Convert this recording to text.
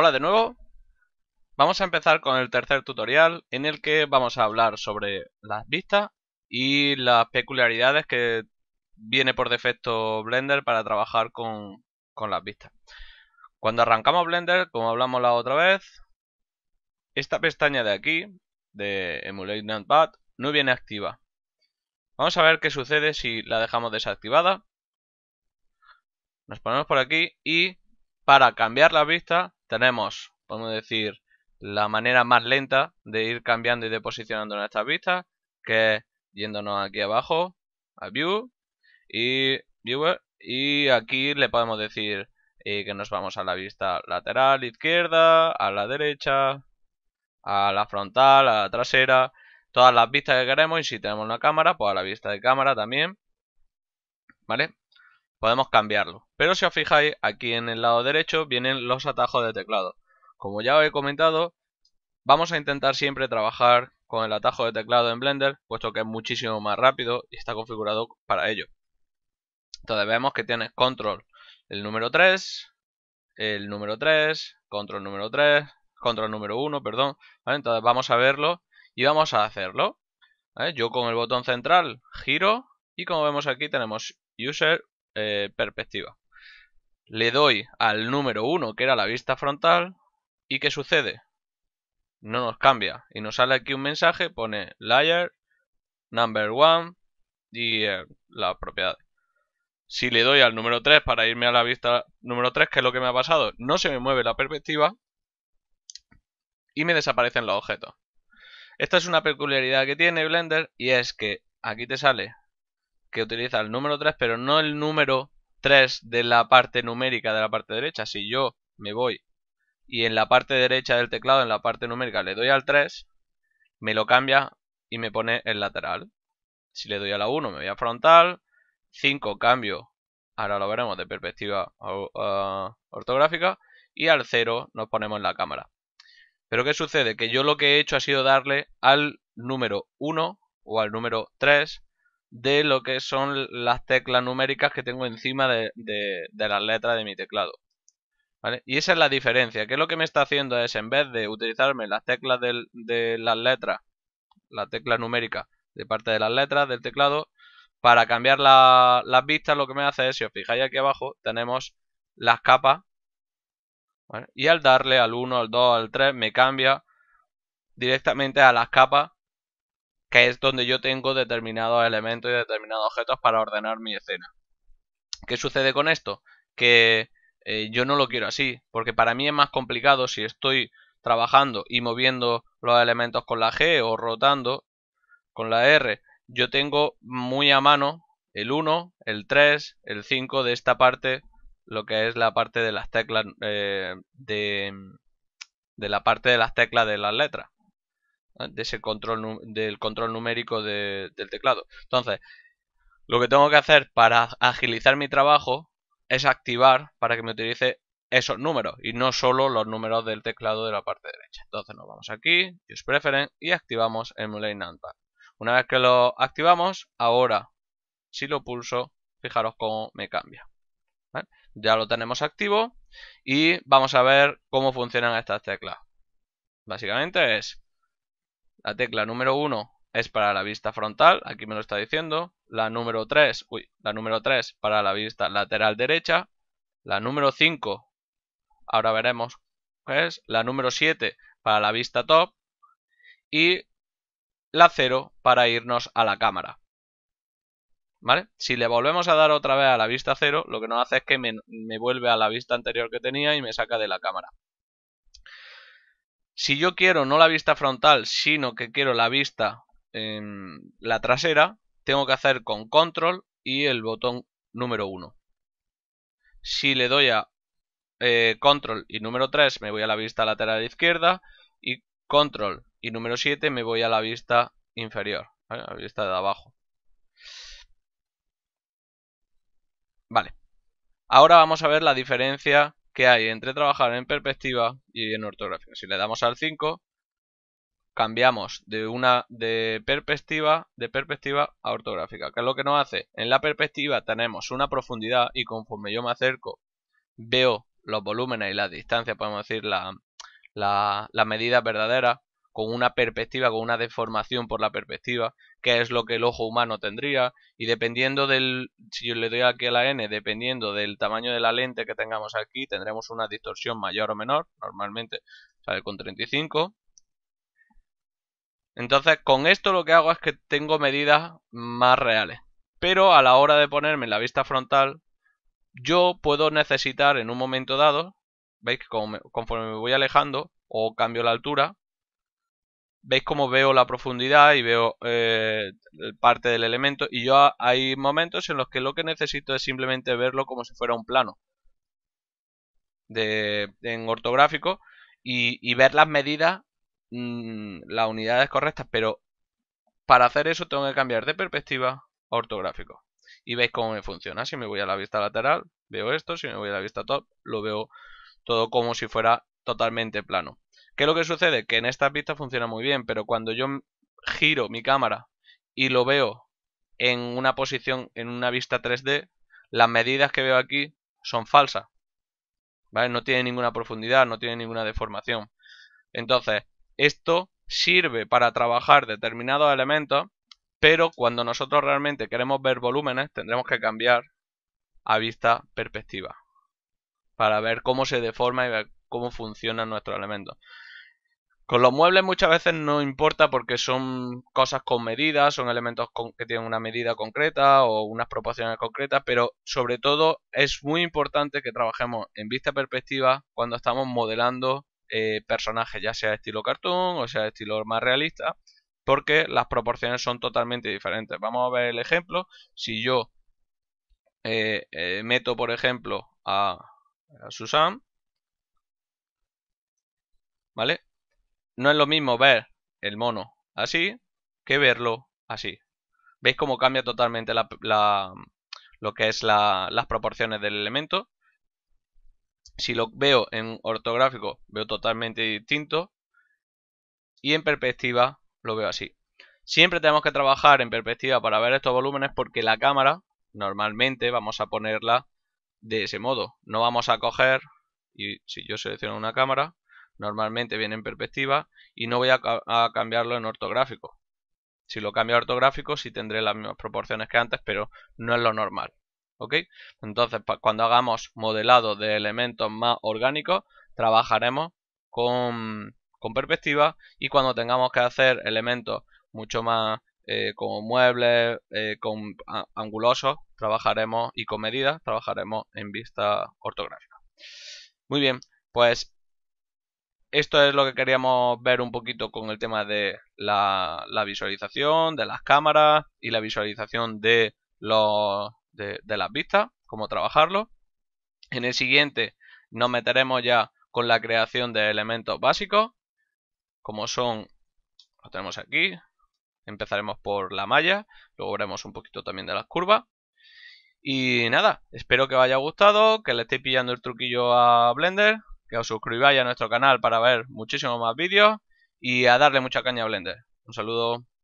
Hola de nuevo, vamos a empezar con el tercer tutorial en el que vamos a hablar sobre las vistas y las peculiaridades que viene por defecto Blender para trabajar con las vistas. Cuando arrancamos Blender, como hablamos la otra vez, esta pestaña de aquí, de Emulate Numpad, no viene activa. Vamos a ver qué sucede si la dejamos desactivada. Nos ponemos por aquí y para cambiar las vistas tenemos, podemos decir, la manera más lenta de ir cambiando y de posicionando nuestras vistas, que es yéndonos aquí abajo, a View y Viewer, y aquí le podemos decir que nos vamos a la vista lateral, izquierda, a la derecha, a la frontal, a la trasera, todas las vistas que queremos, y si tenemos una cámara, pues a la vista de cámara también, ¿vale? Podemos cambiarlo, pero si os fijáis, aquí en el lado derecho vienen los atajos de teclado. Como ya os he comentado, vamos a intentar siempre trabajar con el atajo de teclado en Blender, puesto que es muchísimo más rápido y está configurado para ello. Entonces vemos que tienes control el número 3, el número 3, control número 3, control número 1, perdón, ¿vale? Entonces vamos a verlo y vamos a hacerlo, ¿vale? Yo con el botón central giro y como vemos aquí tenemos User, perspectiva. Le doy al número 1, que era la vista frontal, y ¿qué sucede? No nos cambia y nos sale aquí un mensaje, pone Layer Number 1 y la propiedad. Si le doy al número 3 para irme a la vista número 3, que es lo que me ha pasado, no se me mueve la perspectiva y me desaparecen los objetos. Esta es una peculiaridad que tiene Blender y es que aquí te sale que utiliza el número 3, pero no el número 3 de la parte numérica de la parte derecha. Si yo me voy y en la parte derecha del teclado, en la parte numérica, le doy al 3, me lo cambia y me pone el lateral. Si le doy a la 1, me voy a frontal, 5 cambio, ahora lo veremos de perspectiva ortográfica, y al 0 nos ponemos en la cámara. Pero ¿qué sucede? Que yo lo que he hecho ha sido darle al número 1 o al número 3 de lo que son las teclas numéricas que tengo encima de las letras de mi teclado, ¿vale? Y esa es la diferencia, que lo que me está haciendo es, en vez de utilizarme las teclas de las letras, la tecla numérica de parte de las letras del teclado, para cambiar las vistas, lo que me hace es, si os fijáis aquí abajo, tenemos las capas, ¿vale? Y al darle al 1, al 2, al 3, me cambia directamente a las capas, que es donde yo tengo determinados elementos y determinados objetos para ordenar mi escena. ¿Qué sucede con esto? Que yo no lo quiero así, porque para mí es más complicado si estoy trabajando y moviendo los elementos con la G o rotando con la R. Yo tengo muy a mano el 1, el 3, el 5 de esta parte, lo que es la parte de las teclas, de la parte de las teclas de las letras, de ese control, del control numérico del teclado. Entonces, lo que tengo que hacer para agilizar mi trabajo es activar para que me utilice esos números y no solo los números del teclado de la parte derecha. Entonces nos vamos aquí, Use Preference, y activamos Emulate Numpad. Una vez que lo activamos, ahora si lo pulso, fijaros cómo me cambia, ¿vale? Ya lo tenemos activo y vamos a ver cómo funcionan estas teclas. Básicamente es: la tecla número 1 es para la vista frontal, aquí me lo está diciendo. La número 3, la número 3 para la vista lateral derecha. La número 5, ahora veremos qué es. La número 7 para la vista top. Y la 0 para irnos a la cámara, ¿vale? Si le volvemos a dar otra vez a la vista 0, lo que nos hace es que me vuelve a la vista anterior que tenía y me saca de la cámara. Si yo quiero no la vista frontal, sino que quiero la vista en la trasera, tengo que hacer con control y el botón número 1. Si le doy a control y número 3, me voy a la vista lateral izquierda, y control y número 7 me voy a la vista inferior, ¿vale? A la vista de abajo. Vale, ahora vamos a ver la diferencia que hay entre trabajar en perspectiva y en ortográfica. Si le damos al 5, cambiamos de perspectiva a ortográfica. ¿Qué es lo que nos hace? En la perspectiva tenemos una profundidad y conforme yo me acerco veo los volúmenes y las distancias, podemos decir, las medidas verdaderas, con una perspectiva, con una deformación por la perspectiva, que es lo que el ojo humano tendría, y dependiendo del, si yo le doy aquí a la N, dependiendo del tamaño de la lente que tengamos aquí, tendremos una distorsión mayor o menor, normalmente sale con 35. Entonces con esto lo que hago es que tengo medidas más reales, pero a la hora de ponerme en la vista frontal, yo puedo necesitar en un momento dado, veis que conforme me voy alejando o cambio la altura, veis cómo veo la profundidad y veo parte del elemento. Y yo hay momentos en los que lo que necesito es simplemente verlo como si fuera un plano en ortográfico y ver las medidas, las unidades correctas. Pero para hacer eso tengo que cambiar de perspectiva a ortográfico. Y veis cómo me funciona. Si me voy a la vista lateral, veo esto. Si me voy a la vista top, lo veo todo como si fuera totalmente plano. ¿Qué es lo que sucede? Que en estas vistas funciona muy bien, pero cuando yo giro mi cámara y lo veo en una posición, en una vista 3D, las medidas que veo aquí son falsas, ¿vale? No tiene ninguna profundidad, no tiene ninguna deformación. Entonces, esto sirve para trabajar determinados elementos, pero cuando nosotros realmente queremos ver volúmenes, tendremos que cambiar a vista perspectiva para ver cómo se deforma y ver cómo funcionan nuestros elementos. Con los muebles muchas veces no importa porque son cosas con medidas, son elementos que tienen una medida concreta o unas proporciones concretas, pero sobre todo es muy importante que trabajemos en vista perspectiva cuando estamos modelando personajes, ya sea estilo cartoon o sea estilo más realista, porque las proporciones son totalmente diferentes. Vamos a ver el ejemplo. Si yo meto, por ejemplo, a Susanne, ¿vale? No es lo mismo ver el mono así que verlo así. ¿Veis cómo cambia totalmente lo que es las proporciones del elemento? Si lo veo en ortográfico, veo totalmente distinto. Y en perspectiva lo veo así. Siempre tenemos que trabajar en perspectiva para ver estos volúmenes porque la cámara normalmente vamos a ponerla de ese modo. No vamos a coger, y si yo selecciono una cámara, normalmente viene en perspectiva y no voy a cambiarlo en ortográfico. Si lo cambio a ortográfico sí tendré las mismas proporciones que antes, pero no es lo normal, ¿ok? Entonces cuando hagamos modelado de elementos más orgánicos trabajaremos con perspectiva, y cuando tengamos que hacer elementos mucho más como muebles, con angulosos, trabajaremos, y con medidas trabajaremos en vista ortográfica. Muy bien, pues esto es lo que queríamos ver un poquito con el tema de la visualización de las cámaras y la visualización de las vistas, cómo trabajarlo. En el siguiente nos meteremos ya con la creación de elementos básicos, como son, los tenemos aquí. Empezaremos por la malla, luego veremos un poquito también de las curvas. Y nada, espero que os haya gustado, que le estéis pillando el truquillo a Blender, que os suscribáis a nuestro canal para ver muchísimos más vídeos y a darle mucha caña a Blender. Un saludo.